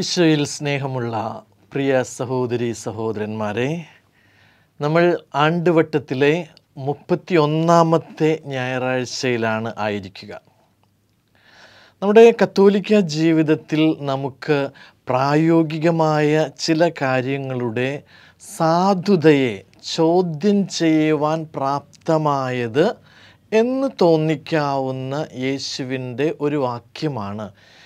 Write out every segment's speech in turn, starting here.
ഈശോയിൽ സ്നേഹമുള്ള പ്രിയ സഹോദരി സഹോദരന്മാരെ, നമ്മൾ ആണ്ടുവട്ടത്തിലെ 31ാമത്തെ ഞായറാഴ്ചയിലാണ് ആയിരിക്കുക. നമ്മുടെ കത്തോലിക്ക ജീവിതത്തിൽ നമുക്ക് പ്രായോഗികമായ ചില കാര്യങ്ങളുടെ സാധുതയെ ചോദ്യം ചെയ്യുവാൻ പ്രാപ്തമായത് എന്ന് തോന്നിക്കാവുന്ന യേശുവിൻ്റെ ഒരു വാക്യമാണ്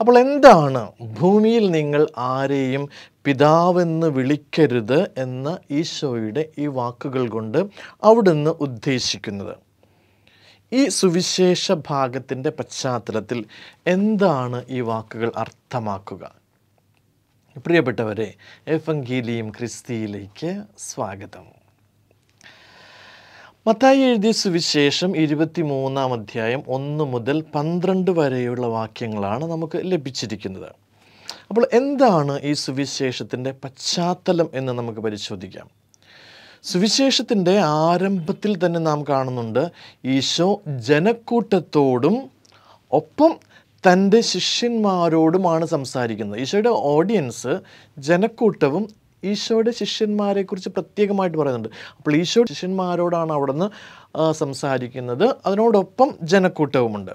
അപ്പോൾ എന്താണ് ഭൂമിയിൽ നിങ്ങൾ ആരെയും പിതാവെന്ന് വിളിക്കരുത് എന്ന ഈശോയുടെ ഈ വാക്കുകൾ കൊണ്ട് അവിടുന്ന് ഉദ്ദേശിക്കുന്നത്? ഈ സുവിശേഷ ഭാഗത്തിൻ്റെ പശ്ചാത്തലത്തിൽ എന്താണ് ഈ വാക്കുകൾ അർത്ഥമാക്കുക? പ്രിയപ്പെട്ടവരെ, എവങ്കേലിയം ക്രിസ്തിയിലേക്ക് സ്വാഗതം. മത്തായി എഴുതിയ സുവിശേഷം 23-ാം അധ്യായം 1 മുതൽ 12 വരെയുള്ള വാക്യങ്ങളാണ് നമുക്ക് ലഭിച്ചിരിക്കുന്നത്. അപ്പോൾ എന്താണ് ഈ സുവിശേഷത്തിൻ്റെ പശ്ചാത്തലം എന്ന് നമുക്ക് പരിശോധിക്കാം. സുവിശേഷത്തിൻ്റെ ആരംഭത്തിൽ തന്നെ നാം കാണുന്നുണ്ട്, ഈശോ ജനക്കൂട്ടത്തോടും ഒപ്പം തൻ്റെ ശിഷ്യന്മാരോടുമാണ് സംസാരിക്കുന്നത്. ഈശോയുടെ ഓഡിയൻസ് ജനക്കൂട്ടവും ഈശോയുടെ ശിഷ്യന്മാരെക്കുറിച്ച് പ്രത്യേകമായിട്ട് പറയുന്നുണ്ട്. അപ്പോൾ ഈശോ ശിഷ്യന്മാരോടാണ് അവിടുന്ന് സംസാരിക്കുന്നത്, അതിനോടൊപ്പം ജനക്കൂട്ടവുമുണ്ട്.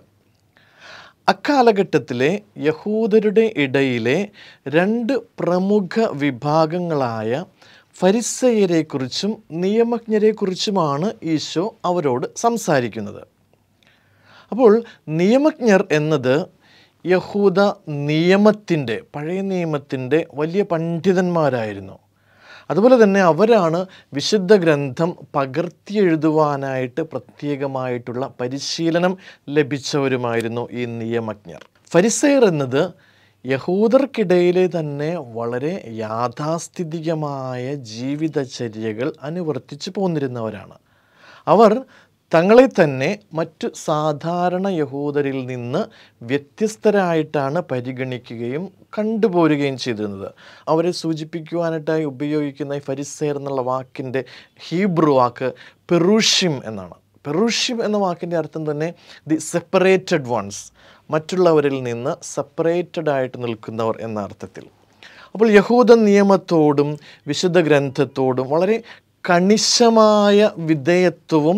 അക്കാലഘട്ടത്തിലെ യഹൂദരുടെ ഇടയിലെ രണ്ട് പ്രമുഖ വിഭാഗങ്ങളായ ഫരിസയരെക്കുറിച്ചും നിയമജ്ഞരെക്കുറിച്ചുമാണ് ഈശോ അവരോട് സംസാരിക്കുന്നത്. അപ്പോൾ നിയമജ്ഞർ എന്നത് യഹൂദ നിയമത്തിൻ്റെ, പഴയ നിയമത്തിൻ്റെ വലിയ പണ്ഡിതന്മാരായിരുന്നു. അതുപോലെ തന്നെ അവരാണ് വിശുദ്ധ ഗ്രന്ഥം പകർത്തിയെഴുതുവാനായിട്ട് പ്രത്യേകമായിട്ടുള്ള പരിശീലനം ലഭിച്ചവരുമായിരുന്നു ഈ നിയമജ്ഞർ. ഫരിസയർ എന്നത് യഹൂദർക്കിടയിലെ തന്നെ വളരെ യാഥാസ്ഥിതികമായ ജീവിതചര്യകൾ അനുവർത്തിച്ചു പോന്നിരുന്നവരാണ്. അവർ തങ്ങളെ തന്നെ മറ്റു സാധാരണ യഹൂദരിൽ നിന്ന് വ്യത്യസ്തരായിട്ടാണ് പരിഗണിക്കുകയും കണ്ടുപോരുകയും ചെയ്തിരുന്നത്. അവരെ സൂചിപ്പിക്കുവാനായിട്ടായി ഉപയോഗിക്കുന്ന ഈ ഫരിസയർ എന്നുള്ള വാക്കിൻ്റെ ഹീബ്രു വാക്ക് പെറൂഷിം എന്നാണ്. പെറൂഷിം എന്ന വാക്കിൻ്റെ അർത്ഥം തന്നെ ദി സെപ്പറേറ്റഡ് വൺസ്, മറ്റുള്ളവരിൽ നിന്ന് സെപ്പറേറ്റഡ് ആയിട്ട് നിൽക്കുന്നവർ എന്ന അർത്ഥത്തിൽ. അപ്പോൾ യഹൂദ നിയമത്തോടും വിശുദ്ധ ഗ്രന്ഥത്തോടും വളരെ കണിശമായ വിധേയത്വവും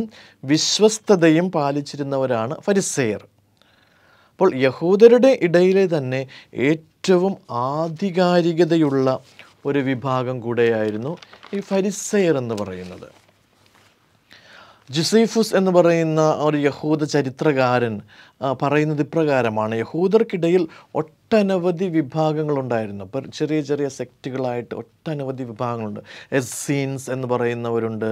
വിശ്വസ്തതയും പാലിച്ചിരുന്നവരാണ് ഫരിസയർ. അപ്പോൾ യഹൂദരുടെ ഇടയിലെ തന്നെ ഏറ്റവും ആധികാരികതയുള്ള ഒരു വിഭാഗം കൂടെയായിരുന്നു ഈ ഫരിസയർ എന്ന് പറയുന്നത്. ജോസേഫസ് എന്ന് പറയുന്ന ഒരു യഹൂദ ചരിത്രകാരൻ പറയുന്നത് ഇപ്രകാരമാണ്, യഹൂദർക്കിടയിൽ ഒട്ടനവധി വിഭാഗങ്ങളുണ്ടായിരുന്നു. ഇപ്പോൾ ചെറിയ ചെറിയ സെക്റ്റുകളായിട്ട് ഒട്ടനവധി വിഭാഗങ്ങളുണ്ട്. എസ്സീൻസ് എന്ന് പറയുന്നവരുണ്ട്,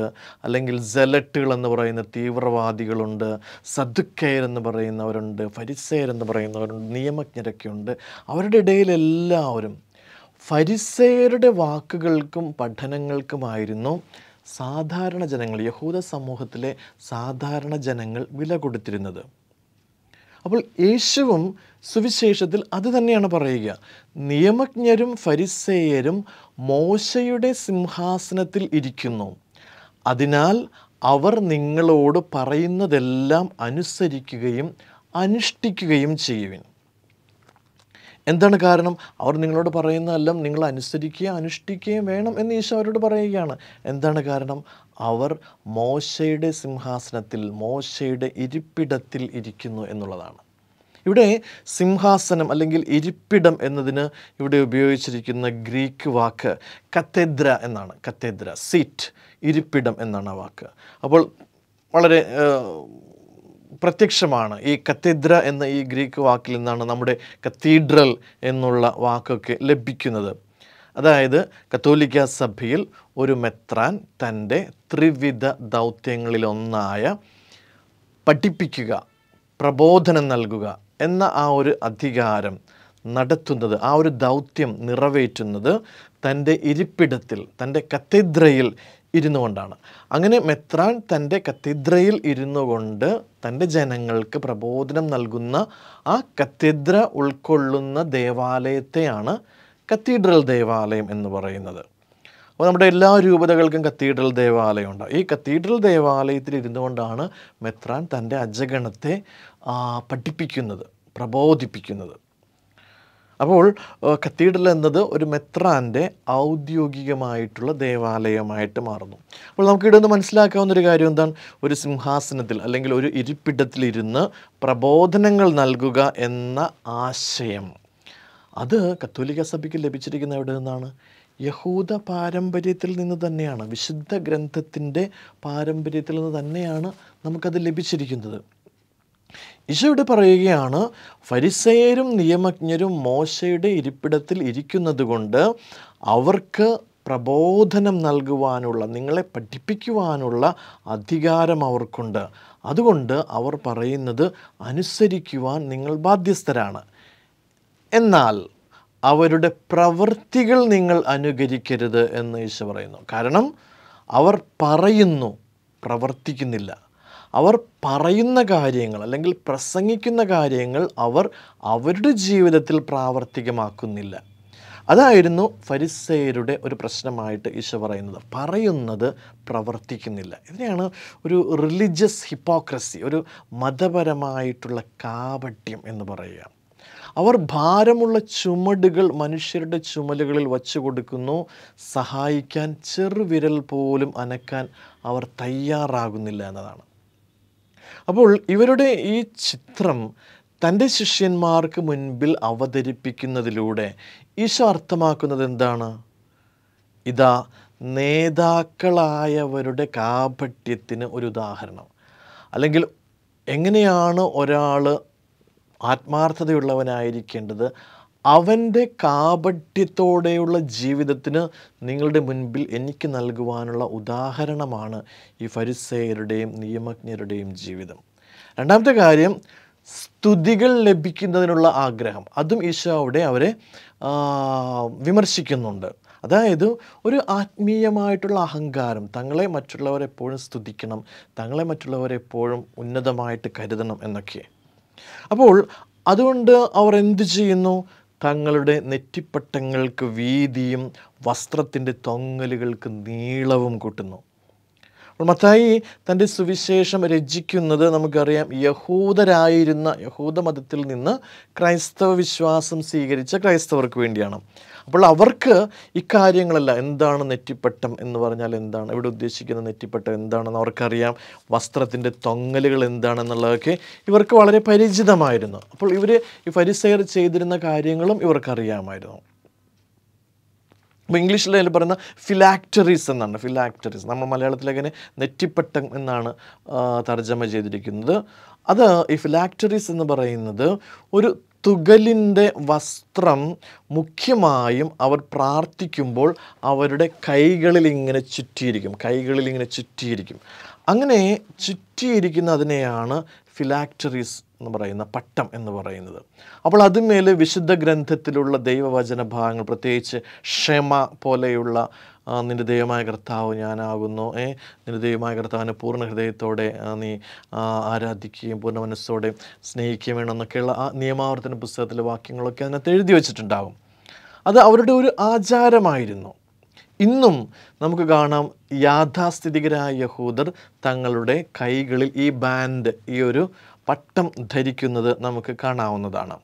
അല്ലെങ്കിൽ സെലറ്റുകൾ എന്ന് പറയുന്ന തീവ്രവാദികളുണ്ട്, സദുക്കയർ എന്ന് പറയുന്നവരുണ്ട്, ഫരിസയർ എന്ന് പറയുന്നവരുണ്ട്, നിയമജ്ഞരൊക്കെയുണ്ട്. അവരുടെ ഇടയിലെല്ലാവരും ഫരിസയരുടെ വാക്കുകൾക്കും പഠനങ്ങൾക്കുമായിരുന്നു സാധാരണ ജനങ്ങൾ, യഹൂദ സമൂഹത്തിലെ സാധാരണ ജനങ്ങൾ വില കൊടുത്തിരുന്നത്. അപ്പോൾ യേശുവും സുവിശേഷത്തിൽ അത് തന്നെയാണ് പറയുക. നിയമജ്ഞരും ഫരിസേയരും മോശയുടെ സിംഹാസനത്തിൽ ഇരിക്കുന്നു, അതിനാൽ അവർ നിങ്ങളോട് പറയുന്നതെല്ലാം അനുസരിക്കുകയും അനുഷ്ഠിക്കുകയും ചെയ്യുവിൻ. എന്താണ് കാരണം? അവർ നിങ്ങളോട് പറയുന്നതെല്ലാം നിങ്ങൾ അനുസരിക്കുകയും അനുഷ്ഠിക്കുകയും വേണം എന്ന് ഈശോ അവരോട് പറയുകയാണ്. എന്താണ് കാരണം? അവർ മോശയുടെ സിംഹാസനത്തിൽ, മോശയുടെ ഇരിപ്പിടത്തിൽ ഇരിക്കുന്നു എന്നുള്ളതാണ്. Ude Simhasanam Alingil Egypidum and the Ubiochirikina Greek Waka Cathedra and Cathedra seat Egypidum and Nanavaka. About Pratykshamana, a cathedra and the Greek Wakilana Namade Cathedral and Nola Waka Lebicunada. Ada Catholica Sabil, Urumetran, Tande, Trivida Dautanglilonaya Patipikiga. Prabodhana Nalguga, Enna our Adigaram, Nadatunda, our Dautium, Niravetunada, Tande Iripidatil, Tande Cathedral Irinondana. Angane Metran, Tande Cathedral Irinogonda, Tande Janangalka, Prabodhana Nalguna, a Cathedra Ulcoluna Devale Teana, Cathedral Devalem in the Varanada. Ella രൂപതകൾക്കും cathedral ദേവാലയമുണ്ട് ഈ cathedral ദേവാലയത്തിൽ ഇരുന്നുകൊണ്ടാണ് മെത്രാൻ തന്റെ അജഗണത്തെ പഠിപ്പിക്കുന്നത് പ്രബോധിപ്പിക്കുന്നത് അപ്പോൾ cathedral എന്നത് ഒരു മെത്രാന്റെ ഔദ്യോഗികമായിട്ടുള്ള ദേവാലയമായിട്ട് മാറുന്നു അപ്പോൾ നമുക്ക് ഇതൊന്ന് മനസ്സിലാക്കാവുന്ന ഒരു കാര്യം എന്താണ് ഒരു സിംഹാസനത്തിൽ അല്ലെങ്കിൽ ഒരു ഇരിപ്പിടത്തിൽ ഇരുന്ന് പ്രബോധനങ്ങൾ നൽകുക എന്ന ആശയം അത് കത്തോലിക്ക സഭയ്ക്ക് ലഭിച്ചിരിക്കുന്ന എവിടെ നിന്നാണ് Yehuda Paramberithil in the Daniana, Vishida Grantatinde Paramberithil in the Daniana, Namaka the Libichirikin. Issue de Paragiana, Phariseerum, Niamaknerum, Moshe de Iripidatil Iricuna the Gunda, Avarka Prabodhanam Nalguanula, Ningle Patipikuanula, Adigaram our Kunda, Adunda, our Parainada, Anisirikuan, Ningle Badistarana. Enal. അവരുടെ പ്രവർത്തികൾ നിങ്ങൾ അനുകരിക്കരുത് എന്ന് ഈശോ പറയുന്നു കാരണം അവർ പറയുന്നു പ്രവർത്തിക്കുന്നില്ല അവർ പറയുന്ന കാര്യങ്ങൾ അല്ലെങ്കിൽ പ്രസംഗിക്കുന്ന കാര്യങ്ങൾ അവർ അവരുടെ ജീവിതത്തിൽ പ്രാവർത്തികമാക്കുന്നില്ല അതായിരുന്നു ഫരിസേയരുടെ ഒരു പ്രശ്നമായിട്ട് ഈശോ പറയുന്നത് പറയുന്നത് പ്രവർത്തിക്കുന്നില്ല ഇതിനെയാണ് ഒരു റിലീജിയസ് ഹിപ്പോക്രസി ഒരു മതപരമായിട്ടുള്ള കാപട്യം എന്ന് പറയുക Our ഭാരമുള്ള ചുമടുകൾ മനുഷ്യരുടെ ചുമലുകളിൽ വച്ചുകൊടുക്കുന്നു സഹായിക്കാൻ ചെറുവിരൽ പോലും അനക്കാൻ അവർ തയ്യാറാകുന്നില്ല എന്നതാണ് അപ്പോൾ ഇവരുടെ ഈ ചിത്രം തന്റെ ശിഷ്യന്മാർക്ക് മുൻപിൽ അവതരിപ്പിക്കുന്നതിലൂടെ ഈശോ അർത്ഥമാക്കുന്നത് എന്താണ് ഇതാ നേതാക്കളായവരുടെ കാപട്യത്തിന് ഒരു ഉദാഹരണം അല്ലെങ്കിൽ എങ്ങനെയാണ് ഒരാൾ Atmartha Avende Kabadito deula Jividatina, Ningle de Munbil, Enikin Alguanula, Udaharanamana, if I say redeem, Niamak near redeem Jividam. And after Garium, Studigal lebikinula agraham, Adam Isha of de Avre Vimersikanunda. Adaidu, or Atmiamaitula Hangaram, Tangle Matula, a poem studicanum, Tangle Matula, a poem, Unadamite Kaidanum and the K. അപ്പോൾ അതുകൊണ്ട് അവർ എന്തു ചെയ്യുന്നു തങ്ങളുടെ നെറ്റിപ്പട്ടങ്ങൾക്ക് വീതിയും വസ്ത്രത്തിന്റെ തൊങ്ങലുകൾക്ക് നീളവും കൂട്ടുന്നു മത്തായി തന്റെ സുവിശേഷം രചിക്കുന്നത് നമുക്കറിയാം യഹൂദരായിരുന്ന യഹൂദ മതത്തിൽ നിന്ന് ക്രൈസ്തവ വിശ്വാസം സ്വീകരിച്ച ക്രൈസ്തവർക്ക് വേണ്ടിയാണ് അപ്പോൾ അവർക്ക് ഈ കാര്യങ്ങളല്ല എന്താണ് നെറ്റിപ്പട്ടം എന്ന് പറഞ്ഞാൽ എന്താണ് ഇവിടെ ഉദ്ദേശിക്കുന്ന നെറ്റിപ്പട്ടം എന്താണെന്ന് അവർക്കറിയാം വസ്ത്രത്തിന്റെ തൊങ്ങലുകൾ എന്താണെന്നുള്ളതൊക്കെ ഇവർക്ക് വളരെ പരിചിതമായിരുന്നു അപ്പോൾ ഇവർ ഈ ഫരിസേയർ ചെയ്തിരുന്ന കാര്യങ്ങളും ഇവർക്കറിയാമായിരുന്നു English level parana phylacteries ennaanu phylacteries nammal malayalatile agane nettipattam ennaanu tarjama cheyidikkunnathu adu ee phylacteries ennu parayunnathu oru തുകലിന്റെ വസ്ത്രം മുഖ്യമായും അവർ പ്രാർത്ഥിക്കുമ്പോൾ അവരുടെ കൈകളിൽ ഇങ്ങനെ ചുറ്റിയിരിക്കും അങ്ങനെ ചുറ്റിയിരിക്കുന്ന അതിനെയാണ് ഫിലാക്ടറീസ് എന്ന് പറയുന്ന പട്ടം എന്ന് പറയുന്നത് അപ്പോൾ അതിന്മേൽ വിശുദ്ധ ഗ്രന്ഥത്തിലുള്ള ദൈവവചന ഭാഗങ്ങൾ പ്രത്യേകിച്ച് ക്ഷമ പോലെയുള്ള നിന്റെ ദൈവമായ കർത്താവ് ഞാനാകുന്നു നിന്റെ ദൈവമായ കർത്താവിനെ പൂർണ്ണ ഹൃദയത്തോടെ നീ ആരാധിക്കുകയും പൂർണ്ണ മനസ്സോടെ സ്നേഹിക്കുകയും വേണമെന്നൊക്കെയുള്ള ആ നിയമാവർത്തന പുസ്തകത്തിലെ വാക്യങ്ങളൊക്കെ അതിനകത്ത് എഴുതി വെച്ചിട്ടുണ്ടാകും അത് അവരുടെ ഒരു ആചാരമായിരുന്നു ഇന്നും നമുക്ക് കാണാം യാഥാസ്ഥിതികരായ യഹൂദർ തങ്ങളുടെ കൈകളിൽ ഈ ബാൻഡ് ഈ ഒരു പട്ടം ധരിക്കുന്നത് നമുക്ക് കാണാവുന്നതാണ്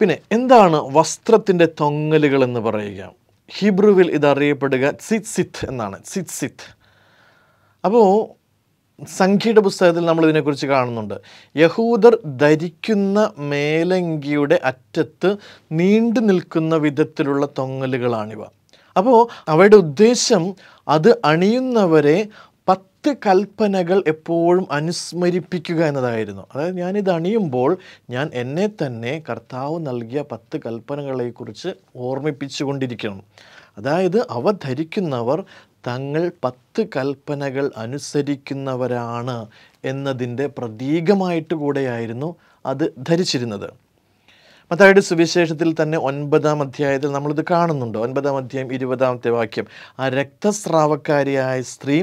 പിന്നെ എന്താണ് വസ്ത്രത്തിന്റെ തൊങ്ങലുകൾ എന്ന് പറയുക ഹീബ്രുവിൽ ഇത് അറിയപ്പെടുക സിത്സിത് എന്നാണ് സിത്സിത് അപ്പോൾ സംഖ്യയുടെ പുസ്തകത്തിൽ നമ്മൾ ഇതിനെക്കുറിച്ച് കാണുന്നുണ്ട്. യഹൂദർ ധരിക്കുന്ന മേലങ്കിയുടെ അറ്റത്ത് നീണ്ടു നിൽക്കുന്ന വിധത്തിലുള്ള തൊങ്ങലുകളാണിവ. അപ്പോൾ അവരുടെ ഉദ്ദേശം അത് അണിയുന്നവരെ 10 കൽപ്പനകൾ എപ്പോഴും അനുസ്മരിപ്പിക്കുക എന്നതായിരുന്നു. അതായത് ഞാനിത് അണിയുമ്പോൾ ഞാൻ എന്നെ തന്നെ കർത്താവ് നൽകിയ 10 കൽപ്പനകളെക്കുറിച്ച് ഓർമ്മിപ്പിച്ചു കൊണ്ടിരിക്കണം. അതായത് അവ ധരിക്കുന്നവർ തങ്ങൾ 10 കൽപ്പനകൾ അനുസരിക്കുന്നവരാണ് എന്നതിൻ്റെ പ്രതീകമായിട്ട് കൂടെയായിരുന്നു അത് ധരിച്ചിരുന്നത്. മത്തായിയുടെ സുവിശേഷത്തിൽ തന്നെ 9-ാം അധ്യായത്തിൽ നമ്മളിത് കാണുന്നുണ്ട്. 9-ാം അധ്യായം 20-ാമത്തെ വാക്യം, ആ രക്തസ്രാവക്കാരിയായ സ്ത്രീ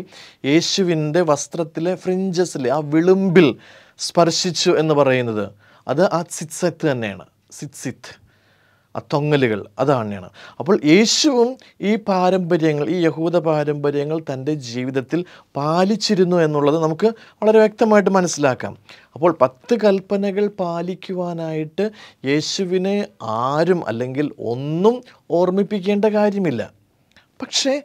യേശുവിൻ്റെ വസ്ത്രത്തിലെ ഫ്രിഞ്ചസിലെ ആ വിളുമ്പിൽ സ്പർശിച്ചു എന്ന് പറയുന്നത്, അത് ആ സിത്സത്ത് തന്നെയാണ്. സിത്സിത്ത് ആ തൊങ്ങലുകൾ അതാണ്. അപ്പോൾ യേശുവും ഈ പാരമ്പര്യങ്ങൾ, ഈ യഹൂദ പാരമ്പര്യങ്ങൾ തൻ്റെ ജീവിതത്തിൽ പാലിച്ചിരുന്നു എന്നുള്ളത് നമുക്ക് വളരെ വ്യക്തമായിട്ട് മനസ്സിലാക്കാം. അപ്പോൾ 10 കൽപ്പനകൾ പാലിക്കുവാനായിട്ട് യേശുവിനെ ആരും അല്ലെങ്കിൽ ഒന്നും ഓർമ്മിപ്പിക്കേണ്ട കാര്യമില്ല. പക്ഷേ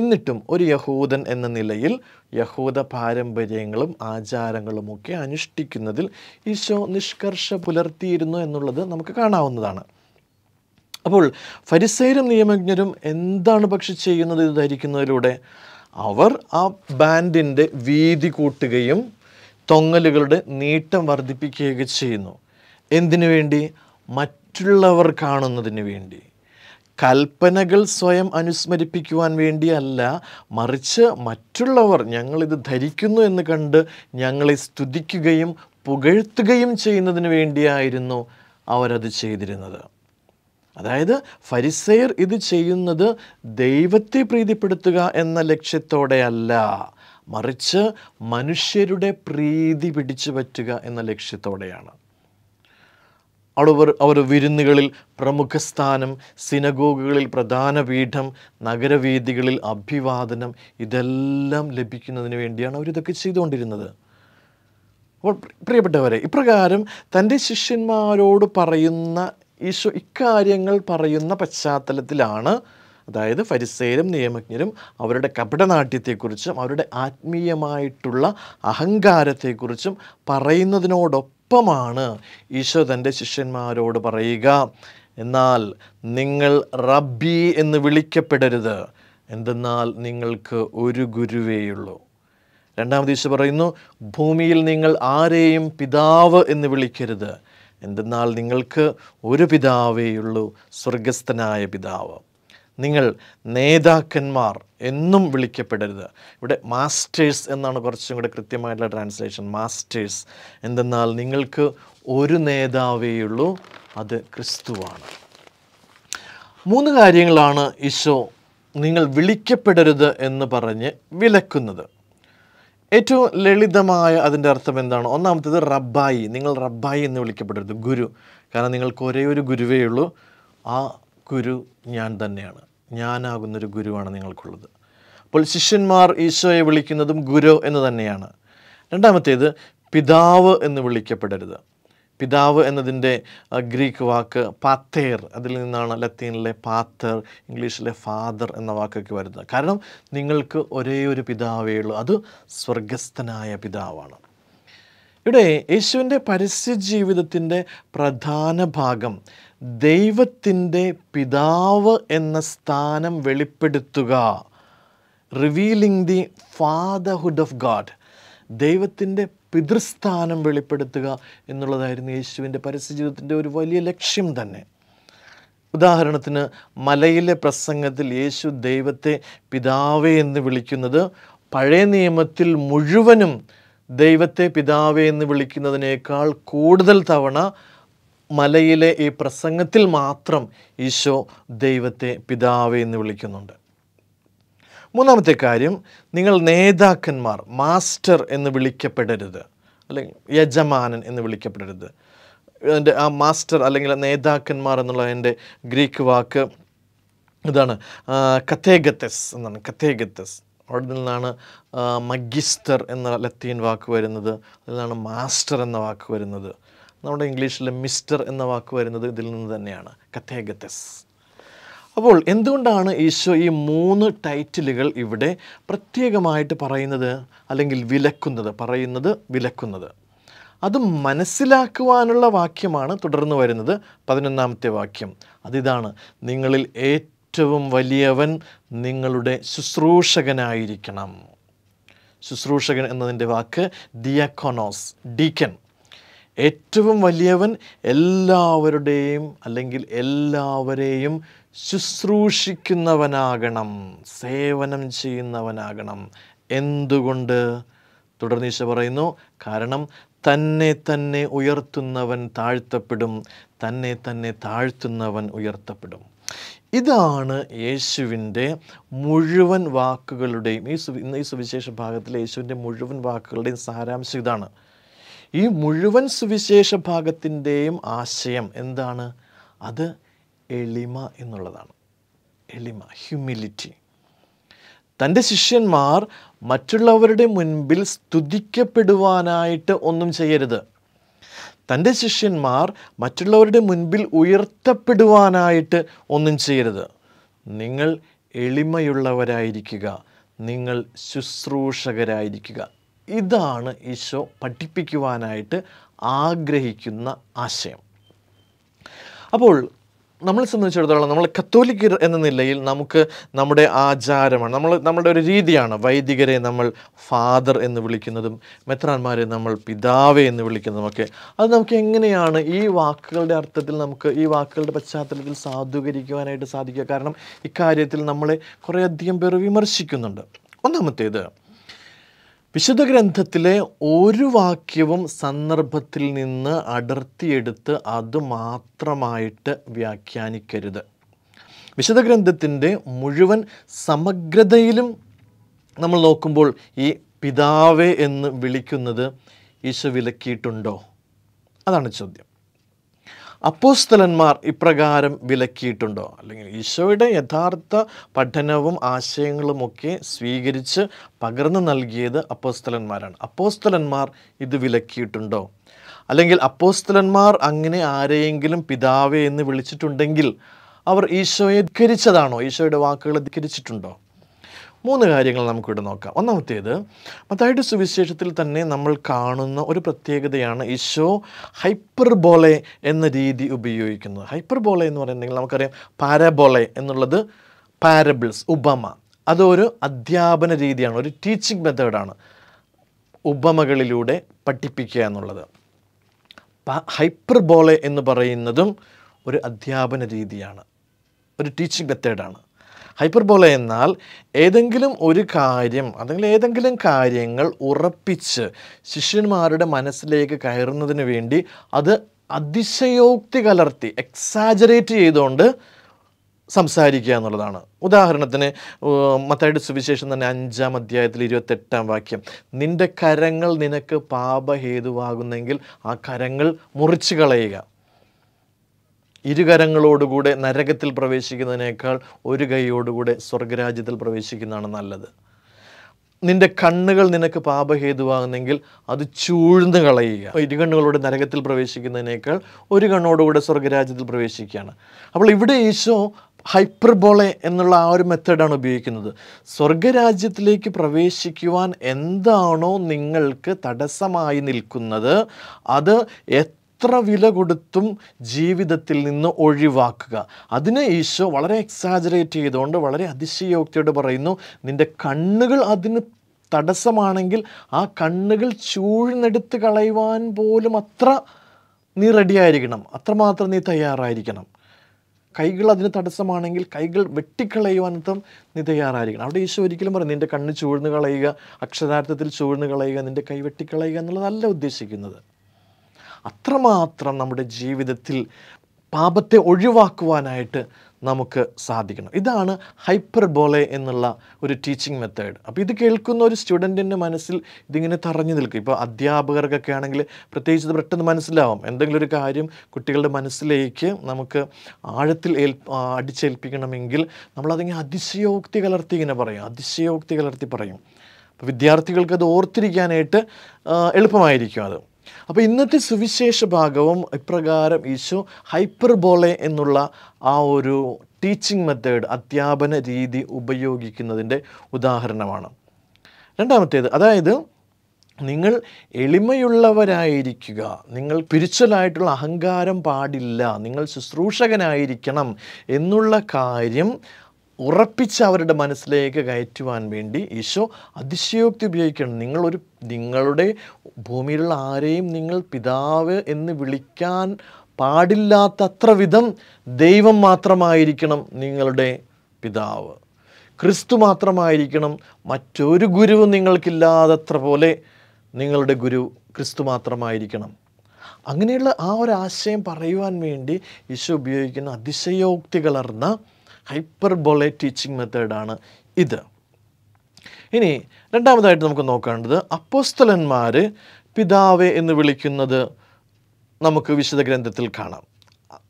എന്നിട്ടും ഒരു യഹൂദൻ എന്ന നിലയിൽ യഹൂദ പാരമ്പര്യങ്ങളും ആചാരങ്ങളുമൊക്കെ അനുഷ്ഠിക്കുന്നതിൽ ഈശോ നിഷ്കർഷ പുലർത്തിയിരുന്നു എന്നുള്ളത് നമുക്ക് കാണാവുന്നതാണ്. അപ്പോൾ ഫരിസേരും നിയമജ്ഞരും എന്താണ് പക്ഷെ ചെയ്യുന്നത്? ഇത് ധരിക്കുന്നതിലൂടെ അവർ ആ ബാൻഡിൻ്റെ വീതി കൂട്ടുകയും തൊങ്ങലുകളുടെ നീട്ടം വർദ്ധിപ്പിക്കുകയൊക്കെ ചെയ്യുന്നു. എന്തിനു വേണ്ടി? മറ്റുള്ളവർ കാണുന്നതിന് വേണ്ടി. കൽപ്പനകൾ സ്വയം അനുസ്മരിപ്പിക്കുവാൻ വേണ്ടിയല്ല, മറിച്ച് മറ്റുള്ളവർ ഞങ്ങളിത് ധരിക്കുന്നു എന്ന് കണ്ട് ഞങ്ങളെ സ്തുതിക്കുകയും പുകഴ്ത്തുകയും ചെയ്യുന്നതിന് വേണ്ടിയായിരുന്നു അവരത് ചെയ്തിരുന്നത്. അതായത് ഫരിസേർ ഇത് ചെയ്യുന്നത് ദൈവത്തെ പ്രീതിപ്പെടുത്തുക എന്ന ലക്ഷ്യത്തോടെയല്ല, മറിച്ച് മനുഷ്യരുടെ പ്രീതി പിടിച്ചു പറ്റുക എന്ന ലക്ഷ്യത്തോടെയാണ്. അവർ വിരുന്നുകളിൽ പ്രമുഖ സ്ഥാനം, സിനഗോഗുകളിൽ പ്രധാന പീഠം, നഗരവീഥികളിൽ അഭിവാദനം, ഇതെല്ലാം ലഭിക്കുന്നതിന് വേണ്ടിയാണ് അവരിതൊക്കെ ചെയ്തുകൊണ്ടിരുന്നത്. അപ്പോൾ പ്രിയപ്പെട്ടവരെ, ഇപ്രകാരം തൻ്റെ ശിഷ്യന്മാരോട് പറയുന്ന ഈശോ ഇക്കാര്യങ്ങൾ പറയുന്ന പശ്ചാത്തലത്തിലാണ്, അതായത് ഫരിസേരും നിയമജ്ഞരും അവരുടെ കപടനാട്യത്തെക്കുറിച്ചും അവരുടെ ആത്മീയമായിട്ടുള്ള അഹങ്കാരത്തെക്കുറിച്ചും പറയുന്നതിനോടൊപ്പമാണ് ഈശോ തൻ്റെ ശിഷ്യന്മാരോട് പറയുക, എന്നാൽ നിങ്ങൾ റബ്ബി എന്ന് വിളിക്കപ്പെടരുത്, എന്തെന്നാൽ നിങ്ങൾക്ക് ഒരു ഗുരുവേയുള്ളൂ. രണ്ടാമത് ഈശോ പറയുന്നു, ഭൂമിയിൽ നിങ്ങൾ ആരെയും പിതാവ് എന്ന് വിളിക്കരുത്, എന്തെന്നാൽ നിങ്ങൾക്ക് ഒരു പിതാവേയുള്ളൂ, സ്വർഗസ്ഥനായ പിതാവ്. നിങ്ങൾ നേതാക്കന്മാർ എന്നും വിളിക്കപ്പെടരുത്. ഇവിടെ മാസ്റ്റേഴ്സ് എന്നാണ് കുറച്ചും കൂടെ കൃത്യമായിട്ടുള്ള ട്രാൻസ്ലേഷൻ, മാസ്റ്റേഴ്സ്, എന്തെന്നാൽ നിങ്ങൾക്ക് ഒരു നേതാവേയുള്ളൂ, അത് ക്രിസ്തുവാണ്. 3 കാര്യങ്ങളാണ് ഈശോ നിങ്ങൾ വിളിക്കപ്പെടരുത് എന്ന് പറഞ്ഞ് വിലക്കുന്നത്. ഏറ്റവും ലളിതമായ അതിൻ്റെ അർത്ഥം എന്താണ്? ഒന്നാമത്തേത് റബ്ബായി, നിങ്ങൾ റബ്ബായി എന്ന് വിളിക്കപ്പെടരുത്, ഗുരു. കാരണം നിങ്ങൾക്ക് ഒരേ ഒരു ഗുരുവേ ഉള്ളൂ, ആ ഗുരു ഞാൻ തന്നെയാണ്. ഞാനാകുന്നൊരു ഗുരുവാണ് നിങ്ങൾക്കുള്ളത്. അപ്പോൾ ശിഷ്യന്മാർ ഈശോയെ വിളിക്കുന്നതും ഗുരു എന്ന് തന്നെയാണ്. രണ്ടാമത്തേത് പിതാവ് എന്ന് വിളിക്കപ്പെടരുത്. പിതാവ് എന്നതിൻ്റെ ഗ്രീക്ക് വാക്ക് പാത്തേർ, അതിൽ നിന്നാണ് ലത്തീനിലെ പാത്തർ, ഇംഗ്ലീഷിലെ ഫാദർ എന്ന വാക്കൊക്കെ വരുന്നത്. കാരണം നിങ്ങൾക്ക് ഒരേ ഒരു പിതാവേ ഉള്ളൂ, അത് സ്വർഗസ്ഥനായ പിതാവാണ്. ഇവിടെ യേശുവിൻ്റെ പരസ്യജീവിതത്തിൻ്റെ പ്രധാന ഭാഗം ദൈവത്തിൻ്റെ പിതാവ് എന്ന സ്ഥാനം വെളിപ്പെടുത്തുക, revealing the fatherhood of God, ദൈവത്തിൻ്റെ പിതൃസ്ഥാനം വെളിപ്പെടുത്തുക എന്നുള്ളതായിരുന്നു യേശുവിൻ്റെ പരസ്യജീവിതത്തിൻ്റെ ഒരു വലിയ ലക്ഷ്യം തന്നെ. ഉദാഹരണത്തിന് മലയിലെ പ്രസംഗത്തിൽ യേശു ദൈവത്തെ പിതാവേ എന്ന് വിളിക്കുന്നത് പഴയ നിയമത്തിൽ മുഴുവനും ദൈവത്തെ പിതാവേ എന്ന് വിളിക്കുന്നതിനേക്കാൾ കൂടുതൽ തവണ മലയിലെ ഈ പ്രസംഗത്തിൽ മാത്രം ഈശോ ദൈവത്തെ പിതാവേ എന്ന് വിളിക്കുന്നുണ്ട്. 3-ാമത്തെ കാര്യം, നിങ്ങൾ നേതാക്കന്മാർ, മാസ്റ്റർ എന്ന് വിളിക്കപ്പെടരുത്, അല്ലെങ്കിൽ യജമാനൻ എന്ന് വിളിക്കപ്പെടരുത്. എൻ്റെ ആ മാസ്റ്റർ അല്ലെങ്കിൽ നേതാക്കന്മാർ എന്നുള്ള എൻ്റെ ഗ്രീക്ക് വാക്ക് ഇതാണ്, കഥേഗത്തസ് എന്നാണ്. കഥേഗത്തസ്, അവിടെ നിന്നാണ് മഗിസ്റ്റർ എന്ന ലത്തീൻ വാക്ക് വരുന്നത്, അതിൽ നിന്നാണ് മാസ്റ്റർ എന്ന വാക്ക് വരുന്നത്. നമ്മുടെ ഇംഗ്ലീഷിൽ മിസ്റ്റർ എന്ന വാക്ക് വരുന്നത് ഇതിൽ നിന്ന് തന്നെയാണ്, കഥേഗത്തസ്. അപ്പോൾ എന്തുകൊണ്ടാണ് ഈശോ ഈ മൂന്ന് ടൈറ്റിലുകൾ ഇവിടെ പ്രത്യേകമായിട്ട് പറയുന്നത് അല്ലെങ്കിൽ വിലക്കുന്നത് അത് മനസ്സിലാക്കുവാനുള്ള വാക്യമാണ് തുടർന്ന് വരുന്നത് 11ാമത്തെ വാക്യം അതിതാണ് നിങ്ങളിൽ ഏറ്റവും വലിയവൻ നിങ്ങളുടെ ശുശ്രൂഷകനായിരിക്കണം ശുശ്രൂഷകൻ എന്നതിൻ്റെ വാക്ക് ദിയാക്കോനോസ് ഡീക്കൻ ഏറ്റവും വലിയവൻ എല്ലാവരുടെയും അല്ലെങ്കിൽ എല്ലാവരെയും ശുശ്രൂഷിക്കുന്നവനാകണം സേവനം ചെയ്യുന്നവനാകണം എന്തുകൊണ്ട് തുടർന്ന് ഈശോ പറയുന്നു കാരണം തന്നെ തന്നെ ഉയർത്തുന്നവൻ താഴ്ത്തപ്പെടും തന്നെ തന്നെ താഴ്ത്തുന്നവൻ ഉയർത്തപ്പെടും ഇതാണ് യേശുവിൻ്റെ മുഴുവൻ വാക്കുകളുടെയും ഈ സുവിശേഷ ഭാഗത്തിലെ യേശുവിൻ്റെ മുഴുവൻ വാക്കുകളുടെയും സാരാംശം ഇതാണ് ഈ മുഴുവൻ സുവിശേഷ ഭാഗത്തിൻ്റെയും ആശയം എന്താണ് അത് എളിമ എന്നുള്ളതാണ് എളിമ ഹ്യൂമിലിറ്റി തൻ്റെ ശിഷ്യന്മാർ മറ്റുള്ളവരുടെ മുൻപിൽ സ്തുതിക്കപ്പെടുവാനായിട്ട് ഒന്നും ചെയ്യരുത് തൻ്റെ ശിഷ്യന്മാർ മറ്റുള്ളവരുടെ മുൻപിൽ ഉയർത്തപ്പെടുവാനായിട്ട് ഒന്നും ചെയ്യരുത് നിങ്ങൾ എളിമയുള്ളവരായിരിക്കുക നിങ്ങൾ ശുശ്രൂഷകരായിരിക്കുക ഇതാണ് ഈശോ പഠിപ്പിക്കുവാനായിട്ട് ആഗ്രഹിക്കുന്ന ആശയം അപ്പോൾ നമ്മളെ സംബന്ധിച്ചിടത്തോളം നമ്മൾ കത്തോലിക്കർ എന്ന നിലയിൽ നമുക്ക് നമ്മുടെ ആചാരമാണ് നമ്മുടെ ഒരു രീതിയാണ് വൈദികരെ നമ്മൾ ഫാദർ എന്ന് വിളിക്കുന്നതും മെത്രാന്മാരെ നമ്മൾ പിതാവേ എന്ന് വിളിക്കുന്നതുമൊക്കെ അത് നമുക്ക് എങ്ങനെയാണ് ഈ വാക്കുകളുടെ അർത്ഥത്തിൽ നമുക്ക് ഈ വാക്കുകളുടെ പശ്ചാത്തലത്തിൽ സാധൂകരിക്കുവാനായിട്ട് സാധിക്കുക കാരണം ഇക്കാര്യത്തിൽ നമ്മളെ കുറേയധികം പേർ വിമർശിക്കുന്നുണ്ട് ഒന്നാമത്തേത് വിശുദ്ധ ഗ്രന്ഥത്തിലെ ഒരു വാക്യവും സന്ദർഭത്തിൽ നിന്ന് അടർത്തിയെടുത്ത് അത് മാത്രമായിട്ട് വ്യാഖ്യാനിക്കരുത് വിശുദ്ധ ഗ്രന്ഥത്തിൻ്റെ മുഴുവൻ സമഗ്രതയിലും നമ്മൾ നോക്കുമ്പോൾ ഈ പിതാവേ എന്ന് വിളിക്കുന്നത് ഈശോ വിലക്കിയിട്ടുണ്ടോ അതാണ് ചോദ്യം അപ്പോസ്തലന്മാർ ഇപ്രകാരം വിലക്കിയിട്ടുണ്ടോ അല്ലെങ്കിൽ ഈശോയുടെ യഥാർത്ഥ പഠനവും ആശയങ്ങളുമൊക്കെ സ്വീകരിച്ച് പകർന്നു നൽകിയത് അപ്പോസ്തലന്മാരാണ് അപ്പോസ്തലന്മാർ ഇത് വിലക്കിയിട്ടുണ്ടോ അല്ലെങ്കിൽ അപ്പോസ്തലന്മാർ അങ്ങനെ ആരെയെങ്കിലും പിതാവേ എന്ന് വിളിച്ചിട്ടുണ്ടെങ്കിൽ അവർ ഈശോയെ ധിക്കരിച്ചതാണോ ഈശോയുടെ വാക്കുകളെ ധിക്കരിച്ചിട്ടുണ്ടോ മൂന്ന് കാര്യങ്ങൾ നമുക്കിവിടെ നോക്കാം ഒന്നാമത്തേത് മത്തായിയുടെ സുവിശേഷത്തിൽ തന്നെ നമ്മൾ കാണുന്ന ഒരു പ്രത്യേകതയാണ് ഈശോ ഹൈപ്പർബോളെ എന്ന രീതി ഉപയോഗിക്കുന്നത് ഹൈപ്പർബോളെ എന്ന് പറയുന്നെങ്കിൽ നമുക്കറിയാം പാരബോളെ എന്നുള്ളത് പാരബിൾസ് ഉപമ അതൊരു അധ്യാപന രീതിയാണ് ഒരു ടീച്ചിങ് മെത്തേഡാണ് ഉപമകളിലൂടെ പഠിപ്പിക്കുക എന്നുള്ളത് ഹൈപ്പർബോളെ എന്ന് പറയുന്നതും ഒരു അധ്യാപന രീതിയാണ് ഒരു ടീച്ചിങ് മെത്തേഡാണ് ഹൈപ്പർബോള എന്നാൽ ഏതെങ്കിലും ഒരു കാര്യം അല്ലെങ്കിൽ ഏതെങ്കിലും കാര്യങ്ങൾ ഉറപ്പിച്ച് ശിഷ്യന്മാരുടെ മനസ്സിലേക്ക് കയറുന്നതിന് വേണ്ടി അത് അതിശയോക്തി കലർത്തി എക്സാജറേറ്റ് ചെയ്തുകൊണ്ട് സംസാരിക്കുക എന്നുള്ളതാണ് ഉദാഹരണത്തിന് മത്തായിയുടെ സുവിശേഷം തന്നെ 5-ാം അധ്യായത്തിൽ 28ാം വാക്യം നിൻ്റെ കരങ്ങൾ നിനക്ക് പാപഹേതുവാകുന്നെങ്കിൽ ആ കരങ്ങൾ മുറിച്ച് കളയുക ഇരുകരങ്ങളോടുകൂടെ നരകത്തിൽ പ്രവേശിക്കുന്നതിനേക്കാൾ ഒരു കൈയോടുകൂടെ സ്വർഗരാജ്യത്തിൽ പ്രവേശിക്കുന്നതാണ് നല്ലത് നിൻ്റെ കണ്ണുകൾ നിനക്ക് പാപഹേതുവാകുന്നെങ്കിൽ അത് ചൂഴ്ന്നു കളയുക ഇരുകണ്ണുകളോട് നരകത്തിൽ പ്രവേശിക്കുന്നതിനേക്കാൾ ഒരു കണ്ണോടുകൂടെ സ്വർഗരാജ്യത്തിൽ പ്രവേശിക്കുകയാണ് അപ്പോൾ ഇവിടെ ഈശോ ഹൈപ്പർബോളെ എന്നുള്ള ആ ഒരു മെത്തേഡാണ് ഉപയോഗിക്കുന്നത് സ്വർഗരാജ്യത്തിലേക്ക് പ്രവേശിക്കുവാൻ എന്താണോ നിങ്ങൾക്ക് തടസ്സമായി നിൽക്കുന്നത് അത് എത്ര വില കൊടുത്തും ജീവിതത്തിൽ നിന്ന് ഒഴിവാക്കുക അതിനെ ഈശോ വളരെ എക്സാജറേറ്റ് ചെയ്തുകൊണ്ട് വളരെ അതിശയോക്തിയോട് പറയുന്നു നിൻ്റെ കണ്ണുകൾ അതിന് തടസ്സമാണെങ്കിൽ ആ കണ്ണുകൾ ചൂഴ്ന്നെടുത്ത് കളയുവാൻ പോലും അത്ര നീ റെഡിയായിരിക്കണം അത്രമാത്രം നീ തയ്യാറായിരിക്കണം കൈകൾ അതിന് തടസ്സമാണെങ്കിൽ കൈകൾ വെട്ടിക്കളയുവാനർത്ഥം നീ തയ്യാറായിരിക്കണം അവിടെ ഈശോ ഒരിക്കലും പറയും നിൻ്റെ കണ്ണ് ചൂഴ്ന്നു കളയുക അക്ഷരാർത്ഥത്തിൽ ചൂഴ്ന്നു കളയുക നിൻ്റെ കൈ വെട്ടിക്കളയുക എന്നുള്ളതല്ല ഉദ്ദേശിക്കുന്നത് അത്രമാത്രം നമ്മുടെ ജീവിതത്തിൽ പാപത്തെ ഒഴിവാക്കുവാനായിട്ട് നമുക്ക് സാധിക്കണം ഇതാണ് ഹൈപ്പർബോളെ എന്നുള്ള ഒരു ടീച്ചിങ് മെത്തേഡ് അപ്പോൾ ഇത് കേൾക്കുന്ന ഒരു സ്റ്റുഡൻറ്റിൻ്റെ മനസ്സിൽ ഇതിങ്ങനെ തറഞ്ഞു നിൽക്കും ഇപ്പോൾ അധ്യാപകർക്കൊക്കെ ആണെങ്കിൽ പ്രത്യേകിച്ച് പെട്ടെന്ന് മനസ്സിലാവും എന്തെങ്കിലും ഒരു കാര്യം കുട്ടികളുടെ മനസ്സിലേക്ക് നമുക്ക് ആഴത്തിൽ അടിച്ചേൽപ്പിക്കണമെങ്കിൽ നമ്മളതിങ്ങനെ അതിശയോക്തി കലർത്തി ഇങ്ങനെ പറയും അതിശയോക്തി കലർത്തി പറയും അപ്പോൾ വിദ്യാർത്ഥികൾക്ക് അത് ഓർത്തിരിക്കാനായിട്ട് എളുപ്പമായിരിക്കും അത് അപ്പോൾ ഇന്നത്തെ സുവിശേഷ ഭാഗവും ഇപ്രകാരം ഈശോ ഹൈപ്പർബോളെ എന്നുള്ള ആ ഒരു teaching method, Adhyapana Reethi Upayogikkundinte Udaharanamana. രണ്ടാമത്തേത് അതായത് നിങ്ങൾ എളിമയുള്ളവരായിരിക്കുക നിങ്ങൾ പിരിച്ചലായിട്ടുള്ള അഹങ്കാരം പാടില്ല നിങ്ങൾ ശുശ്രൂഷകനായിരിക്കണം എന്നുള്ള കാര്യം ഉറപ്പിച്ച് അവരുടെ മനസ്സിലേക്ക് കയറ്റുവാൻ വേണ്ടി ഈശോ അതിശയോക്തി ഉപയോഗിക്കണം നിങ്ങൾ ഒരു നിങ്ങളുടെ ഭൂമിയിലുള്ള ആരെയും നിങ്ങൾ പിതാവ് എന്ന് വിളിക്കാൻ പാടില്ലാത്തത്രവിധം ദൈവം മാത്രമായിരിക്കണം നിങ്ങളുടെ പിതാവ് ക്രിസ്തു മാത്രമായിരിക്കണം മറ്റൊരു ഗുരുവും നിങ്ങൾക്കില്ലാതത്ര പോലെ നിങ്ങളുടെ ഗുരു ക്രിസ്തു മാത്രമായിരിക്കണം അങ്ങനെയുള്ള ആ ഒരു ആശയം പറയുവാൻ വേണ്ടി ഈശോ ഉപയോഗിക്കുന്ന അതിശയോക്തികളർന്ന ഹൈപ്പർബോളെ ടീച്ചിങ് മെത്തേഡാണ് ഇത്. ഇനി രണ്ടാമതായിട്ട് നമുക്ക് നോക്കേണ്ടത് അപ്പോസ്തലന്മാർ പിതാവേ എന്ന് വിളിക്കുന്നത് നമുക്ക് വിശുദ്ധ ഗ്രന്ഥത്തിൽ കാണാം.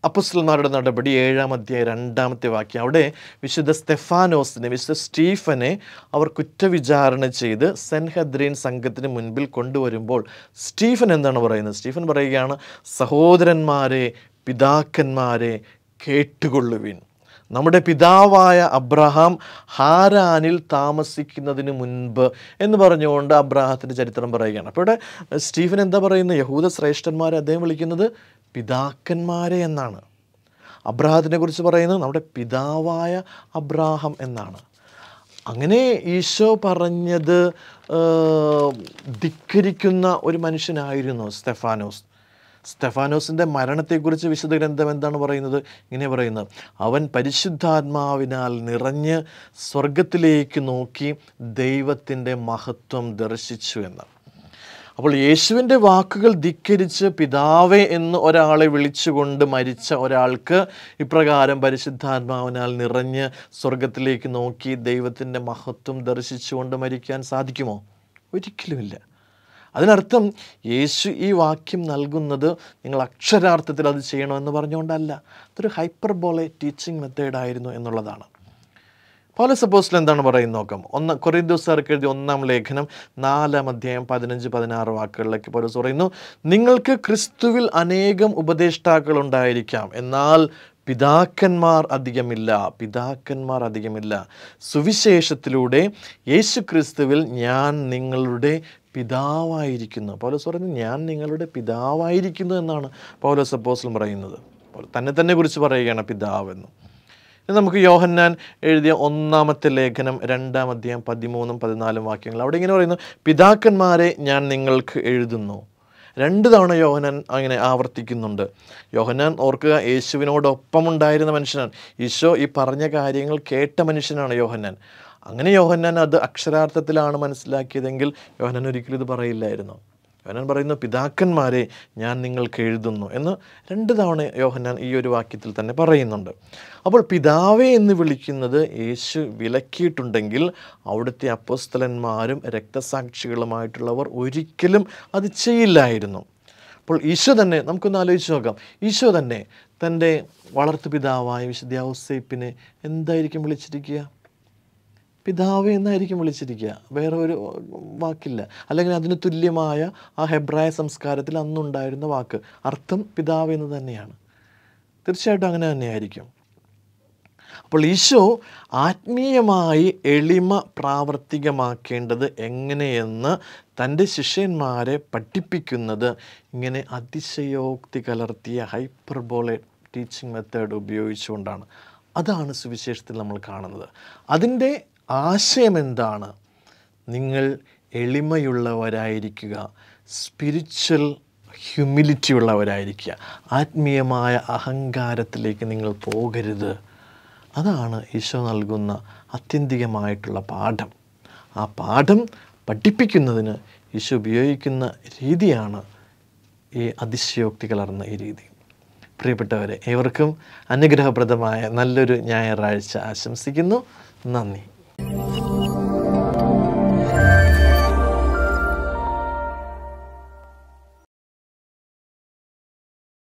അപ്പോസ്തലന്മാരുടെ നടപടി 7-ാം അധ്യായം 2-ാമത്തെ വാക്യം അവിടെ വിശുദ്ധ സ്തെഫാനോസിനെ വിശുദ്ധ സ്റ്റീഫനെ അവർ കുറ്റവിചാരണ ചെയ്ത് സെൻഹദ്രീൻ സംഘത്തിന് മുൻപിൽ കൊണ്ടുവരുമ്പോൾ സ്റ്റീഫൻ എന്താണ് പറയുന്നത്? സ്റ്റീഫൻ പറയുകയാണ്, സഹോദരന്മാരെ പിതാക്കന്മാരെ കേട്ടുകൊള്ളുവിൻ. നമ്മുടെ പിതാവായ അബ്രഹാം ഹാരാനിൽ താമസിക്കുന്നതിന് മുൻപ് എന്ന് പറഞ്ഞുകൊണ്ട് അബ്രഹാത്തിൻ്റെ ചരിത്രം പറയുകയാണ്. അപ്പോൾ ഇവിടെ സ്റ്റീഫൻ എന്താ പറയുന്നത്? യഹൂദ ശ്രേഷ്ഠന്മാരെ അദ്ദേഹം വിളിക്കുന്നത് പിതാക്കന്മാരെ എന്നാണ്. അബ്രഹാത്തിനെ കുറിച്ച് പറയുന്നത് നമ്മുടെ പിതാവായ അബ്രഹാം എന്നാണ്. അങ്ങനെ ഈശോ പറഞ്ഞത് ധിക്കരിക്കുന്ന ഒരു മനുഷ്യനായിരുന്നു സ്തെഫാനോസ്. സ്തെഫാനോസിൻ്റെ മരണത്തെക്കുറിച്ച് വിശുദ്ധ ഗ്രന്ഥം എന്താണ് പറയുന്നത്? ഇങ്ങനെ പറയുന്നത്, അവൻ പരിശുദ്ധാത്മാവിനാൽ നിറഞ്ഞ് സ്വർഗത്തിലേക്ക് നോക്കി ദൈവത്തിൻ്റെ മഹത്വം ദർശിച്ചു എന്ന്. അപ്പോൾ യേശുവിൻ്റെ വാക്കുകൾ ധിക്കരിച്ച് പിതാവേ എന്ന് ഒരാളെ വിളിച്ചുകൊണ്ട് മരിച്ച ഒരാൾക്ക് ഇപ്രകാരം പരിശുദ്ധാത്മാവിനാൽ നിറഞ്ഞ് സ്വർഗത്തിലേക്ക് നോക്കി ദൈവത്തിൻ്റെ മഹത്വം ദർശിച്ചുകൊണ്ട് മരിക്കാൻ സാധിക്കുമോ? ഒരിക്കലുമില്ല. അതിനർത്ഥം യേശു ഈ വാക്യം നൽകുന്നത് നിങ്ങൾ അക്ഷരാർത്ഥത്തിൽ അത് ചെയ്യണമെന്ന് പറഞ്ഞുകൊണ്ടല്ല, അതൊരു ഹൈപ്പർബോളെ ടീച്ചിങ് മെത്തേഡായിരുന്നു എന്നുള്ളതാണ്. പൗലോസ് അപ്പോസ്തലൻ എന്താണ് പറയുന്നത് നോക്കാം. കൊറിന്തോസ്യർക്ക് എഴുതിയ 1-ാം ലേഖനം 4-ാം അധ്യായം 15-16 വാക്കുകളിലേക്ക് പൗലോസ് പറയുന്നു, നിങ്ങൾക്ക് ക്രിസ്തുവിൽ അനേകം ഉപദേഷ്ടാക്കൾ ഉണ്ടായിരിക്കാം, എന്നാൽ പിതാക്കന്മാർ അധികമില്ല. സുവിശേഷത്തിലൂടെ യേശു ക്രിസ്തുവിൽ ഞാൻ നിങ്ങളുടെ പിതാവായിരിക്കുന്നു. പൗലോസ് പറയുന്നത് ഞാൻ നിങ്ങളുടെ പിതാവായിരിക്കുന്നു എന്നാണ് പൗലോസ് അപ്പോസ്തലൻ പറയുന്നത്. തന്നെ കുറിച്ച് പറയുകയാണ് പിതാവെന്ന്. നമുക്ക് യോഹന്നാൻ എഴുതിയ 1-ാം ലേഖനം 2-ാം അധ്യായം 13-14 വാക്യങ്ങൾ അവിടെ ഇങ്ങനെ പറയുന്നു, പിതാക്കന്മാരെ ഞാൻ നിങ്ങൾക്ക് എഴുതുന്നു. 2 തവണ യോഹന്നാൻ അങ്ങനെ ആവർത്തിക്കുന്നുണ്ട്. യോഹന്നാൻ ഓർക്കുക യേശുവിനോടൊപ്പം ഉണ്ടായിരുന്ന മനുഷ്യനാണ്. ഈശോ ഈ പറഞ്ഞ കാര്യങ്ങൾ കേട്ട മനുഷ്യനാണ് യോഹന്നാൻ. അങ്ങനെ യോഹന്നാൻ അത് അക്ഷരാർത്ഥത്തിലാണ് മനസ്സിലാക്കിയതെങ്കിൽ യോഹന്നാൻ ഒരിക്കലും ഇത് പറയില്ലായിരുന്നു. യോഹന്നാൻ പറയുന്നു പിതാക്കന്മാരെ ഞാൻ നിങ്ങൾക്ക് എഴുതുന്നു എന്ന് 2 തവണ യോഹന്നാൻ ഈ ഒരു വാക്യത്തിൽ തന്നെ പറയുന്നുണ്ട്. അപ്പോൾ പിതാവേ എന്ന് വിളിക്കുന്നത് യേശു വിലക്കിയിട്ടുണ്ടെങ്കിൽ അവിടുത്തെ അപ്പോസ്തലന്മാരും രക്തസാക്ഷികളുമായിട്ടുള്ളവർ ഒരിക്കലും അത് ചെയ്യില്ലായിരുന്നു. അപ്പോൾ ഈശോ തന്നെ നമുക്കൊന്ന് ആലോചിച്ച് നോക്കാം, ഈശോ തന്നെ തൻ്റെ വളർത്തു പിതാവായ വിശുദ്ധ ഔസേപ്പിനെ എന്തായിരിക്കും വിളിച്ചിരിക്കുക? പിതാവ് എന്നായിരിക്കും വിളിച്ചിരിക്കുക. വേറെ ഒരു വാക്കില്ല. അല്ലെങ്കിൽ അതിന് തുല്യമായ ആ ഹെബ്രായ സംസ്കാരത്തിൽ അന്നുണ്ടായിരുന്ന വാക്ക് അർത്ഥം പിതാവ് എന്ന് തന്നെയാണ്. തീർച്ചയായിട്ടും അങ്ങനെ തന്നെയായിരിക്കും. അപ്പോൾ ഈശോ ആത്മീയമായി എളിമ പ്രാവർത്തികമാക്കേണ്ടത് എങ്ങനെയെന്ന് തൻ്റെ ശിഷ്യന്മാരെ പഠിപ്പിക്കുന്നത് ഇങ്ങനെ അതിശയോക്തി കലർത്തിയ ഹൈപ്പർബോളെ ടീച്ചിങ് മെത്തേഡ് ഉപയോഗിച്ചുകൊണ്ടാണ്. അതാണ് സുവിശേഷത്തിൽ നമ്മൾ കാണുന്നത്. അതിൻ്റെ ആശയം എന്താണ്? നിങ്ങൾ എളിമയുള്ളവരായിരിക്കുക, സ്പിരിച്വൽ ഹ്യൂമിലിറ്റി ഉള്ളവരായിരിക്കുക, ആത്മീയമായ അഹങ്കാരത്തിലേക്ക് നിങ്ങൾ പോകരുത്. അതാണ് ഈശോ നൽകുന്ന ആത്യന്തികമായിട്ടുള്ള പാഠം. ആ പാഠം പഠിപ്പിക്കുന്നതിന് ഈശോ ഉപയോഗിക്കുന്ന രീതിയാണ് ഈ അതിശയോക്തി കലർന്ന ഈ രീതി. പ്രിയപ്പെട്ടവരെ, ഏവർക്കും അനുഗ്രഹപ്രദമായ നല്ലൊരു ഞായറാഴ്ച ആശംസിക്കുന്നു. നന്ദി.